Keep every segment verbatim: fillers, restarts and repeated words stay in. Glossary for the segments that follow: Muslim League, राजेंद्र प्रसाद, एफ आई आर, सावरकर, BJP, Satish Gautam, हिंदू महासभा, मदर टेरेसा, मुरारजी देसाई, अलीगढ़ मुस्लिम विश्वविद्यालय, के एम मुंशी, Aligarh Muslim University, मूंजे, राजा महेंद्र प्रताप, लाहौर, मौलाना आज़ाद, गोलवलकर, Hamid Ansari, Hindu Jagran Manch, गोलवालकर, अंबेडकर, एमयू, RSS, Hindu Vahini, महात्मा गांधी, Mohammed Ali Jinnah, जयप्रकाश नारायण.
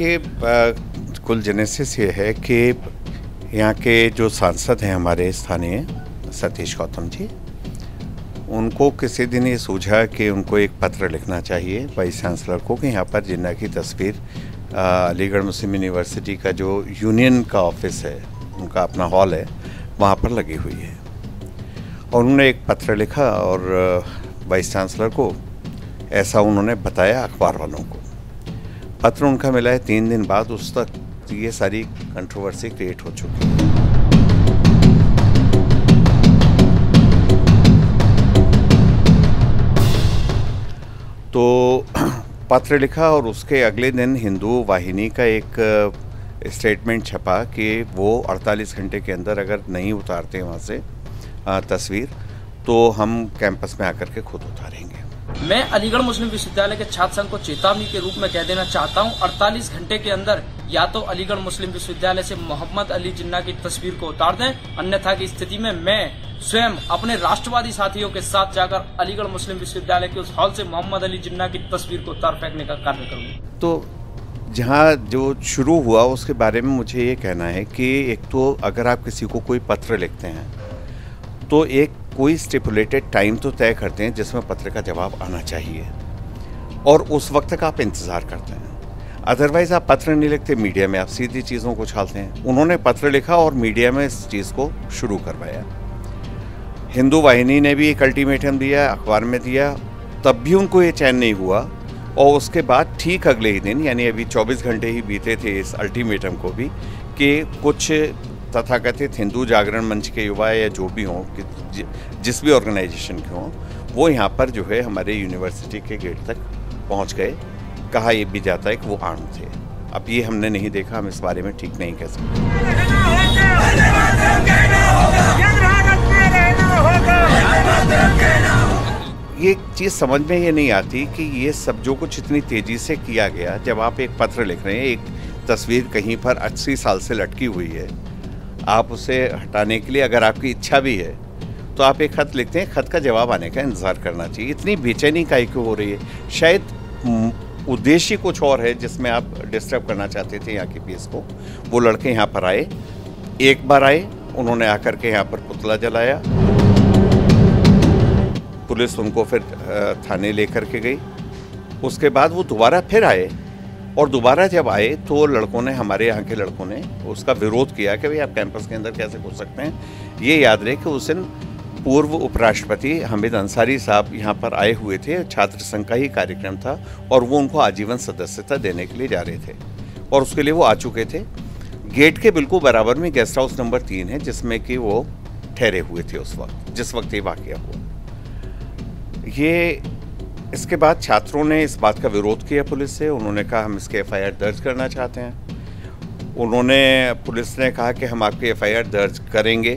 के कुल जेनेसिस ये है कि यहाँ के जो सांसद हैं हमारे स्थानीय सतीश गौतम जी, उनको किसी दिन ये सूझा कि उनको एक पत्र लिखना चाहिए वाइस चांसलर को कि यहाँ पर जिन्ना की तस्वीर, अलीगढ़ मुस्लिम यूनिवर्सिटी का जो यूनियन का ऑफिस है, उनका अपना हॉल है, वहाँ पर लगी हुई है। और उन्होंने एक पत्र लिखा और वाइस चांसलर को ऐसा उन्होंने बताया अखबार वालों को। पत्र उनका मिला है तीन दिन बाद, उस तक ये सारी कंट्रोवर्सी क्रिएट हो चुकी है। तो पत्र लिखा और उसके अगले दिन हिंदू वाहिनी का एक स्टेटमेंट छपा कि वो अड़तालीस घंटे के अंदर अगर नहीं उतारते वहाँ से तस्वीर तो हम कैंपस में आकर के खुद उतारेंगे। मैं अलीगढ़ मुस्लिम विश्वविद्यालय के छात्र संघ को चेतावनी के रूप में कह देना चाहता हूं, अड़तालीस घंटे के अंदर या तो अलीगढ़ मुस्लिम विश्वविद्यालय से मोहम्मद अली जिन्ना की तस्वीर को उतार दें, अन्यथा की स्थिति में मैं स्वयं अपने राष्ट्रवादी साथियों के साथ जाकर अलीगढ़ मुस्लिम विश्वविद्यालय के उस हॉल से मोहम्मद अली जिन्ना की तस्वीर को उतार फेंकने का कार्य करूँगा। तो जहाँ जो शुरू हुआ उसके बारे में मुझे ये कहना है कि एक तो अगर आप किसी को कोई पत्र लिखते हैं तो एक कोई स्टिपुलेटेड टाइम तो तय करते हैं जिसमें पत्र का जवाब आना चाहिए, और उस वक्त तक आप इंतज़ार करते हैं। अदरवाइज़ आप पत्र नहीं लिखते, मीडिया में आप सीधी चीज़ों को उछालते हैं। उन्होंने पत्र लिखा और मीडिया में इस चीज़ को शुरू करवाया। हिंदू वाहिनी ने भी एक अल्टीमेटम दिया, अखबार में दिया, तब भी उनको ये चैन नहीं हुआ। और उसके बाद ठीक अगले ही दिन, यानी अभी चौबीस घंटे ही बीते थे इस अल्टीमेटम को भी, कि कुछ तथाकथित हिंदू जागरण मंच के युवा या जो भी हों, जिस भी ऑर्गेनाइजेशन के हों, वो यहाँ पर जो है हमारे यूनिवर्सिटी के गेट तक पहुँच गए। कहा ये भी जाता है कि वो आर्म थे। अब ये हमने नहीं देखा, हम इस बारे में ठीक नहीं कह सकते। ये चीज़ समझ में ये नहीं आती कि ये सब जो कुछ इतनी तेज़ी से किया गया, जब आप एक पत्र लिख रहे हैं, एक तस्वीर कहीं पर अस्सी साल से लटकी हुई है, आप उसे हटाने के लिए अगर आपकी इच्छा भी है तो आप एक खत लिखते हैं, खत का जवाब आने का इंतज़ार करना चाहिए। इतनी बेचैनी काहे क्यों हो रही है? शायद उद्देश्य कुछ और है जिसमें आप डिस्टर्ब करना चाहते थे यहाँ की पीस को। वो लड़के यहाँ पर आए, एक बार आए, उन्होंने आकर के यहाँ पर पुतला जलाया, पुलिस उनको फिर थाने लेकर के गई। उसके बाद वो दोबारा फिर आए, और दोबारा जब आए तो लड़कों ने, हमारे यहाँ के लड़कों ने उसका विरोध किया कि भाई आप कैंपस के अंदर कैसे घुस सकते हैं। ये याद रहे कि उस दिन पूर्व उपराष्ट्रपति हामिद अंसारी साहब यहाँ पर आए हुए थे, छात्र संघ का ही कार्यक्रम था, और वो उनको आजीवन सदस्यता देने के लिए जा रहे थे, और उसके लिए वो आ चुके थे। गेट के बिल्कुल बराबर में गेस्ट हाउस नंबर तीन है, जिसमें कि वो ठहरे हुए थे उस वक्त, जिस वक्त ये वाक़या हुआ। ये इसके बाद छात्रों ने इस बात का विरोध किया पुलिस से। उन्होंने कहा हम इसके एफ आई आर दर्ज करना चाहते हैं। उन्होंने, पुलिस ने कहा कि हम आपके एफ आई आर दर्ज करेंगे।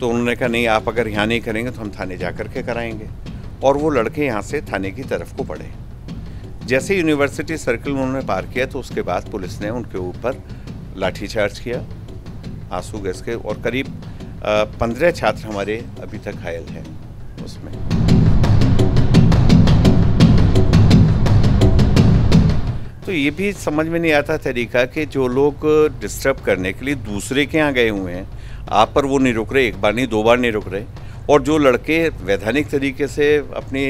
तो उन्होंने कहा नहीं, आप अगर यहाँ नहीं करेंगे तो हम थाने जा कर के कराएंगे। और वो लड़के यहाँ से थाने की तरफ को बढ़े। जैसे यूनिवर्सिटी सर्कल उन्होंने पार किया तो उसके बाद पुलिस ने उनके ऊपर लाठीचार्ज किया, आंसू गैस के, और करीब पंद्रह छात्र हमारे अभी तक घायल हैं उसमें। तो ये भी समझ में नहीं आता तरीका कि जो लोग डिस्टर्ब करने के लिए दूसरे के यहाँ गए हुए हैं, आप पर वो नहीं रुक रहे, एक बार नहीं दो बार नहीं रुक रहे। और जो लड़के वैधानिक तरीके से अपनी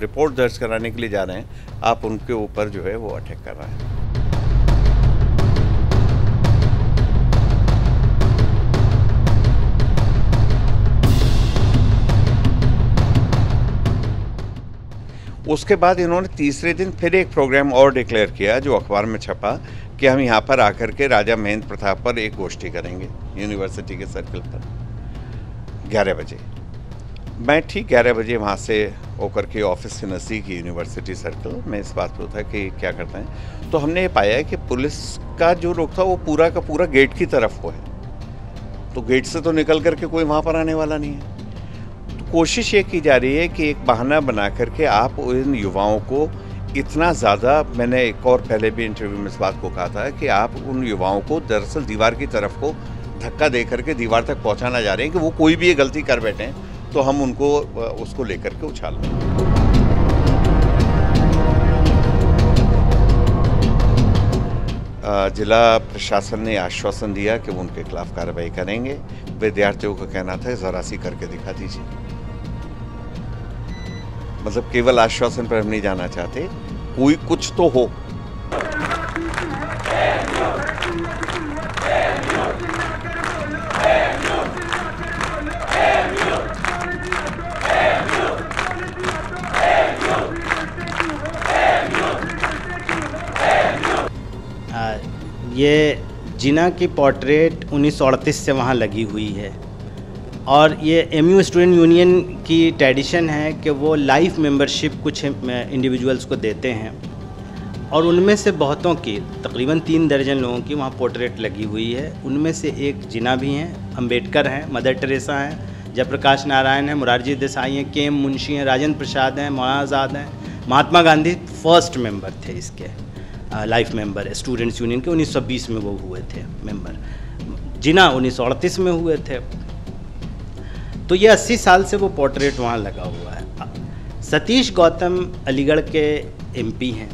रिपोर्ट दर्ज कराने के लिए जा रहे हैं, आप उनके ऊपर जो है वो अटैक कर रहे हैं। उसके बाद इन्होंने तीसरे दिन फिर एक प्रोग्राम और डिक्लेयर किया, जो अखबार में छपा, कि हम यहाँ पर आकर के राजा महेंद्र प्रताप पर एक गोष्ठी करेंगे यूनिवर्सिटी के सर्कल पर ग्यारह बजे। मैं ठीक ग्यारह बजे वहाँ से होकर के ऑफिस के नज़दीक यूनिवर्सिटी सर्कल में इस बात पर था कि क्या करते हैं। तो हमने ये पाया कि पुलिस का जो रुख था वो पूरा का पूरा गेट की तरफ को है। तो गेट से तो निकल करके कोई वहाँ पर आने वाला नहीं है। कोशिश ये की जा रही है कि एक बहाना बना करके आप इन युवाओं को इतना ज़्यादा, मैंने एक और पहले भी इंटरव्यू में इस बात को कहा था कि आप उन युवाओं को दरअसल दीवार की तरफ को धक्का दे करके दीवार तक पहुंचाना जा रहे हैं कि वो कोई भी ये गलती कर बैठे तो हम उनको उसको लेकर के उछाल लें। जिला प्रशासन ने आश्वासन दिया कि वो उनके खिलाफ कार्रवाई करेंगे। विद्यार्थियों का कहना था जरा सी करके दिखा दीजिए, मतलब केवल आश्वासन पर हम नहीं जाना चाहते, कोई कुछ तो हो। ये जिन्ना की पोर्ट्रेट उन्नीस सौ अड़तीस से वहाँ लगी हुई है और ये एमयू स्टूडेंट यूनियन की ट्रेडिशन है कि वो लाइफ मेंबरशिप कुछ इंडिविजुअल्स को देते हैं और उनमें से बहुतों की, तकरीबन तीन दर्जन लोगों की वहाँ पोर्ट्रेट लगी हुई है। उनमें से एक जिन्ना भी हैं, अंबेडकर हैं, मदर टेरेसा हैं, जयप्रकाश नारायण हैं, मुरारजी देसाई हैं, के एम मुंशी हैं, राजेंद्र प्रसाद हैं, मौलाना आज़ाद हैं। महात्मा गांधी फर्स्ट मेम्बर थे इसके, लाइफ मेंबर स्टूडेंट्स यूनियन के। उन्नीस सौ बीस में वो हुए थे मेंबर, जिन्ना उन्नीस सौ अड़तीस में हुए थे। तो ये अस्सी साल से वो पोर्ट्रेट वहाँ लगा हुआ है। सतीश गौतम अलीगढ़ के एमपी हैं,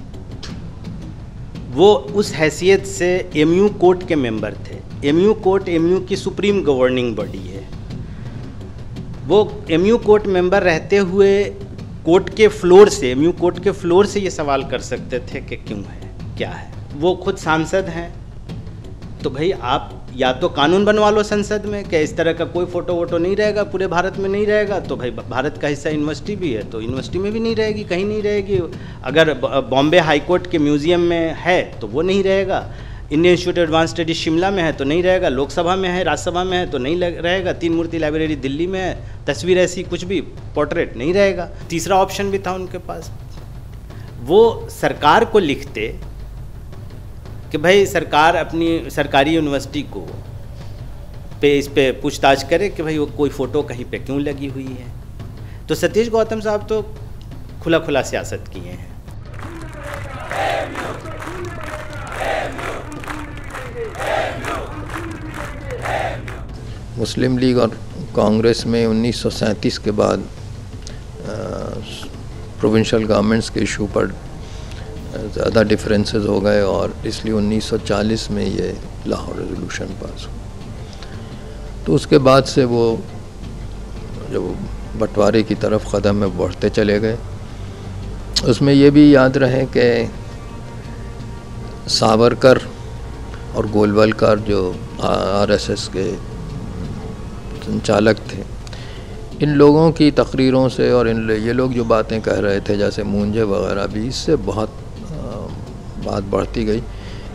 वो उस हैसियत से एमयू कोर्ट के मेंबर थे। एमयू कोर्ट एमयू की सुप्रीम गवर्निंग बॉडी है। वो एमयू कोर्ट मेंबर रहते हुए कोर्ट के फ्लोर से, एमयू कोर्ट के फ्लोर से ये सवाल कर सकते थे कि क्यों है, क्या है। वो खुद सांसद हैं, तो भाई आप या तो कानून बनवा लो संसद में कि इस तरह का कोई फ़ोटो वोटो नहीं रहेगा, पूरे भारत में नहीं रहेगा। तो भाई भारत का हिस्सा यूनिवर्सिटी भी है, तो यूनिवर्सिटी में भी नहीं रहेगी, कहीं नहीं रहेगी। अगर बॉम्बे हाई कोर्ट के म्यूज़ियम में है तो वो नहीं रहेगा, Indian institute advance studies Shimla में है तो नहीं रहेगा, लोकसभा में है, राज्यसभा में है तो नहीं रहेगा, तीन मूर्ति लाइब्रेरी दिल्ली में है, तस्वीर ऐसी कुछ भी पोर्ट्रेट नहीं रहेगा। तीसरा ऑप्शन भी था उनके पास, वो सरकार को लिखते कि भाई सरकार अपनी सरकारी यूनिवर्सिटी को पे इस पे पूछताछ करे कि भाई वो कोई फ़ोटो कहीं पे क्यों लगी हुई है। तो सतीश गौतम साहब तो खुला खुला सियासत किए हैं। मुस्लिम लीग और कांग्रेस में उन्नीस सौ सैंतीस के बाद प्रोविंशियल गवर्नमेंट्स के इशू पर ज़्यादा डिफरेंसेस हो गए और इसलिए उन्नीस सौ चालीस में ये लाहौर रेजोल्यूशन पास हुआ। तो उसके बाद से वो जो बंटवारे की तरफ कदम में बढ़ते चले गए। उसमें ये भी याद रहे कि सावरकर और गोलवलकर जो आरएसएस के संचालक थे, इन लोगों की तकरीरों से और इन ये लोग जो बातें कह रहे थे जैसे मूंजे वगैरह भी, इससे बहुत बात बढ़ती गई।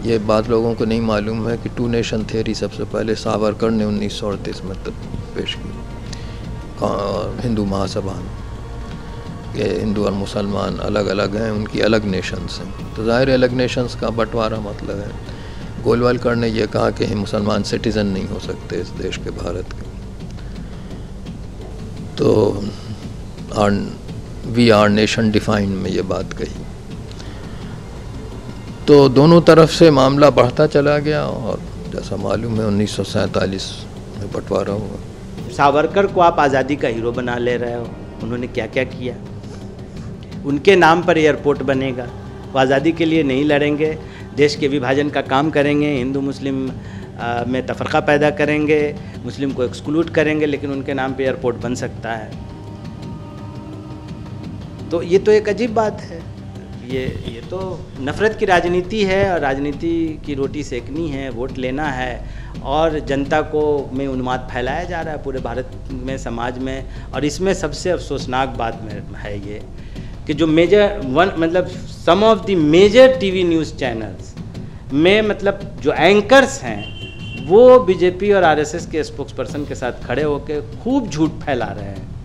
ये बात लोगों को नहीं मालूम है कि टू नेशन थ्योरी सबसे पहले सावरकर ने उन्नीस सौ अड़तीस में पेश की हिंदू महासभा में कि हिंदू और मुसलमान अलग अलग हैं, उनकी अलग नेशंस हैं, तो ज़ाहिर अलग नेशंस का बंटवारा मतलब है। गोलवालकर ने यह कहा कि मुसलमान सिटीज़न नहीं हो सकते इस देश के, भारत के। तो are we are nation defined में ये बात कही। तो दोनों तरफ से मामला बढ़ता चला गया और जैसा मालूम है उन्नीस सौ सैंतालीस में बंटवारा हुआ। सावरकर को आप आज़ादी का हीरो बना ले रहे हो, उन्होंने क्या क्या किया। उनके नाम पर एयरपोर्ट बनेगा, वो आज़ादी के लिए नहीं लड़ेंगे, देश के विभाजन का काम करेंगे, हिंदू मुस्लिम में तफरका पैदा करेंगे, मुस्लिम को एक्सक्लूड करेंगे, लेकिन उनके नाम पे एयरपोर्ट बन सकता है। तो ये तो एक अजीब बात है, ये ये तो नफ़रत की राजनीति है और राजनीति की रोटी सेकनी है, वोट लेना है और जनता को में उन्माद फैलाया जा रहा है पूरे भारत में, समाज में। और इसमें सबसे अफसोसनाक बात में है ये कि जो मेजर वन मतलब some of the major TV news channels में मतलब जो एंकर्स हैं वो बीजेपी और आरएसएस के स्पोक्स पर्सन के साथ खड़े होकर खूब झूठ फैला रहे हैं।